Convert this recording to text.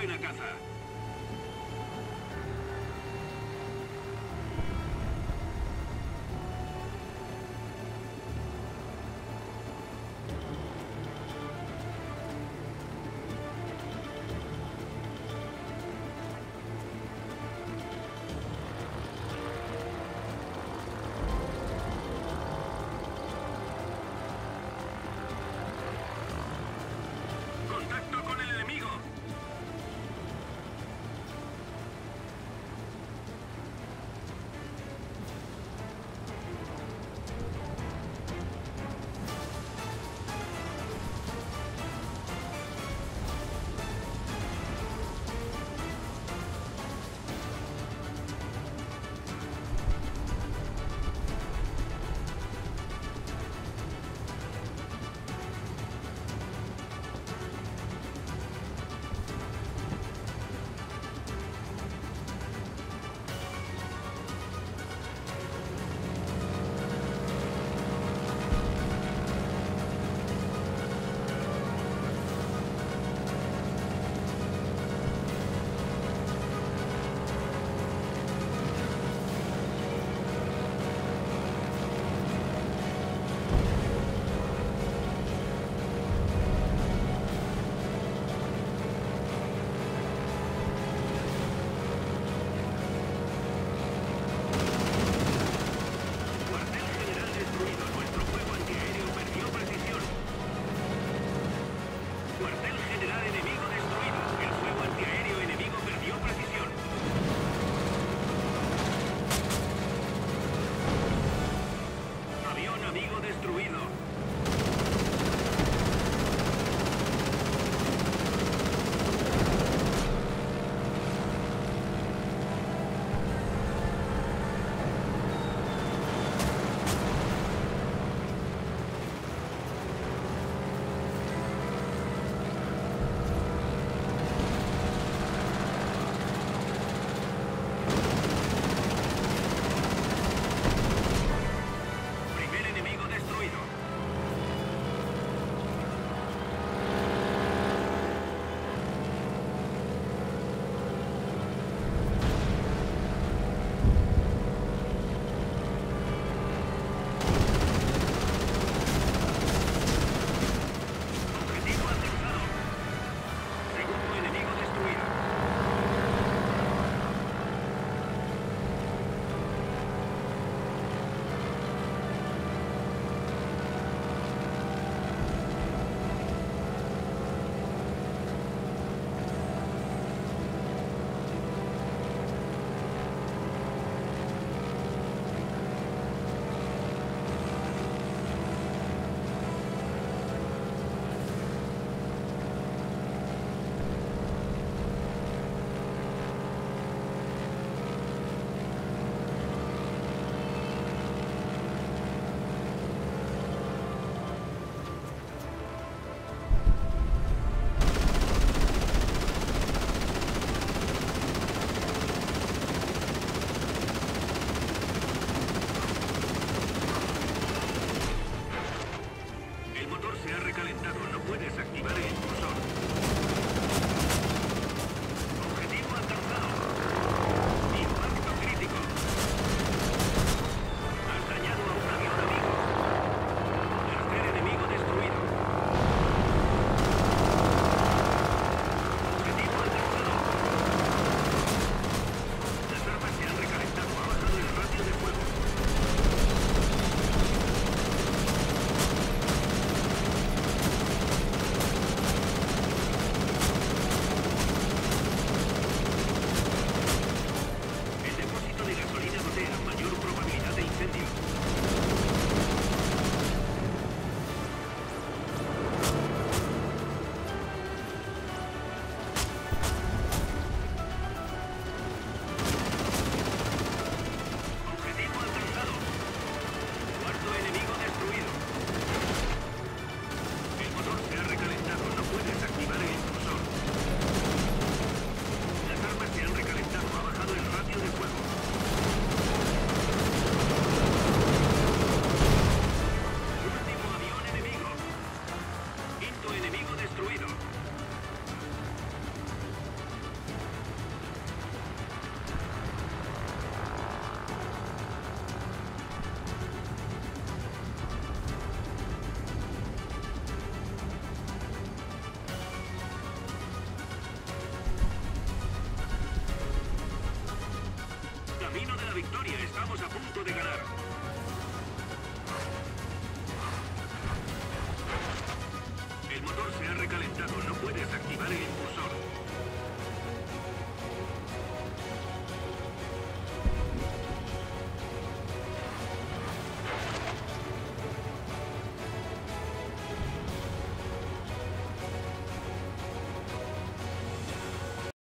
buena caza. Estamos a punto de ganar. El motor se ha recalentado.